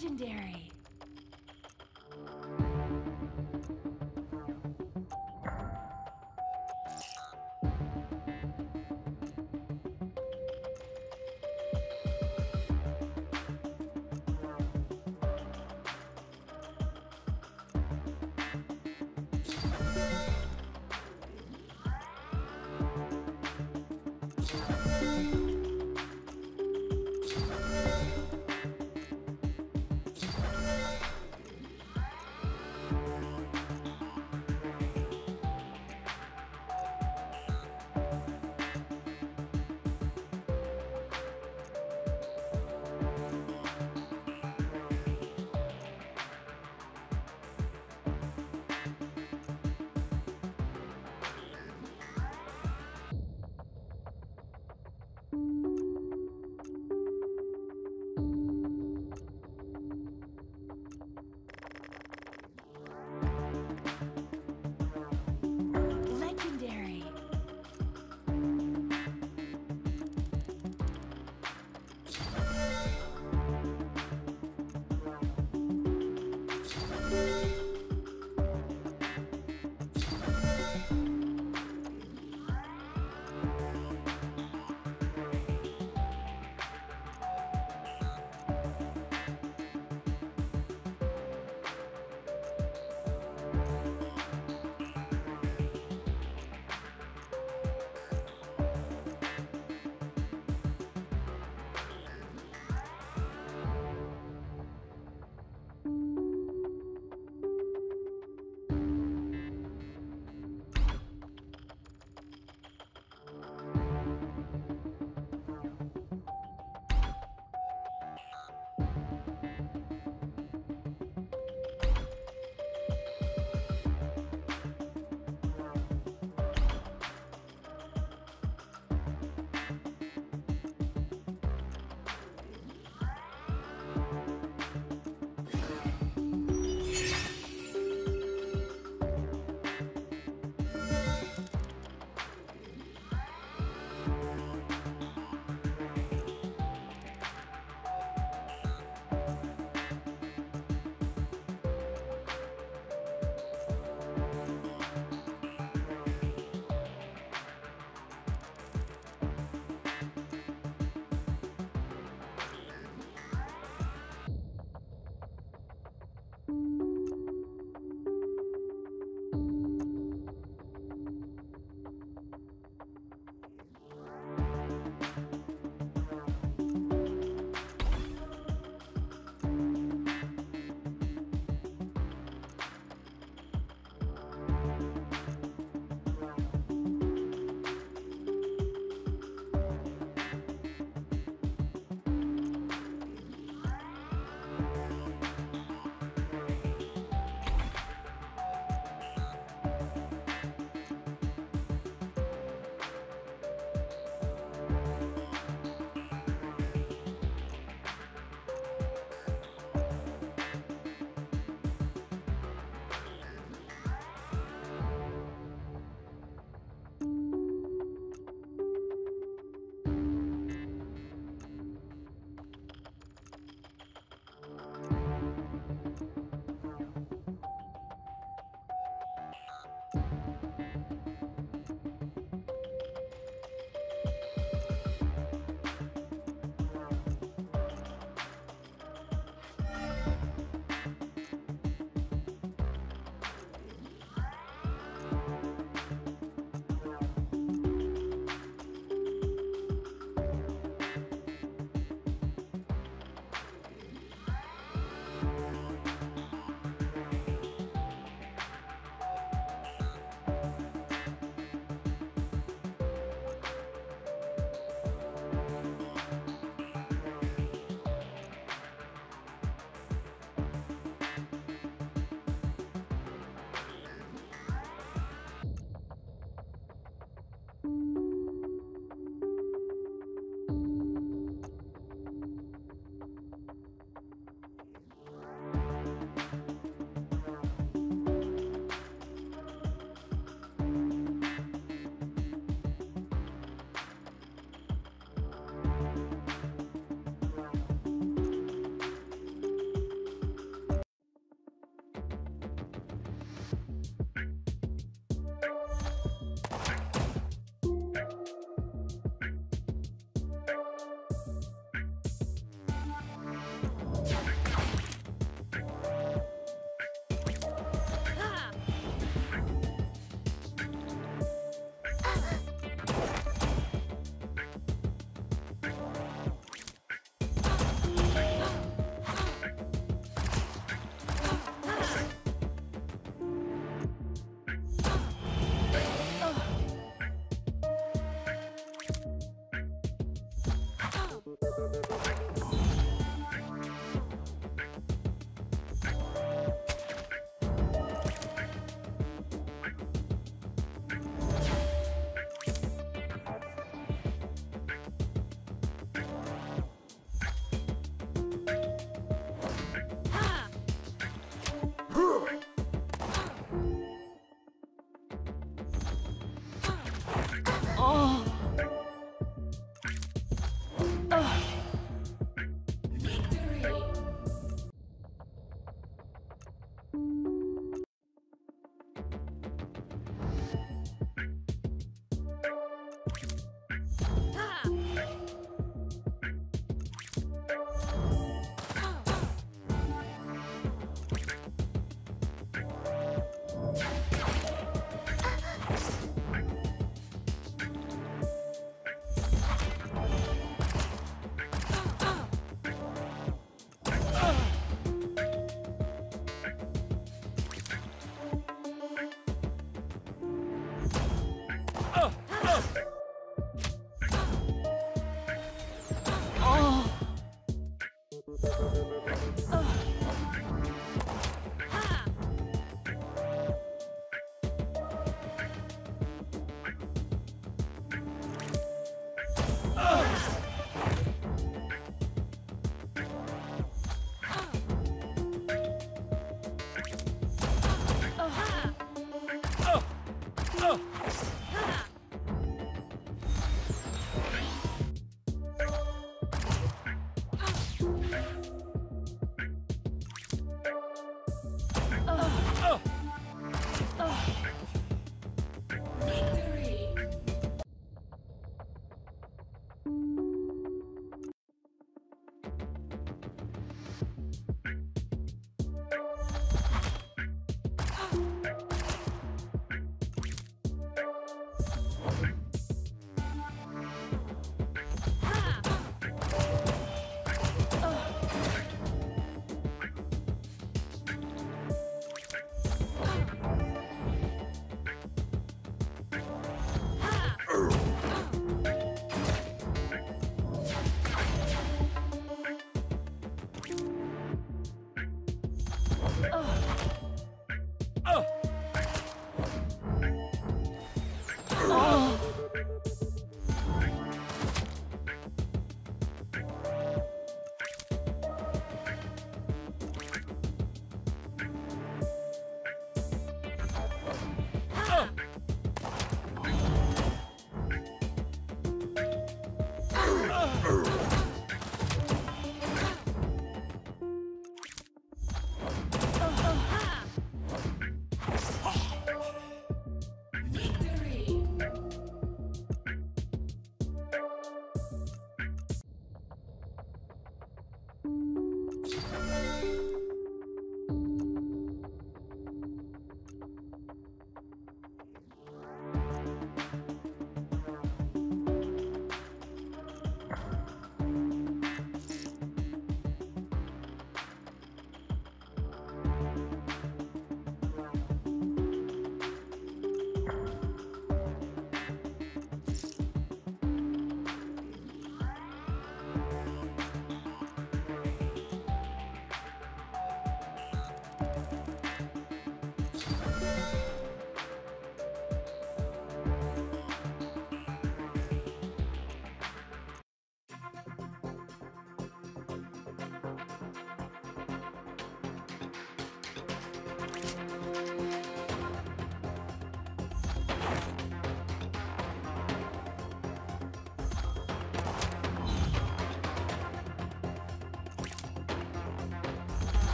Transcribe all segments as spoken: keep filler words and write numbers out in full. legendary.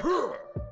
Perfect.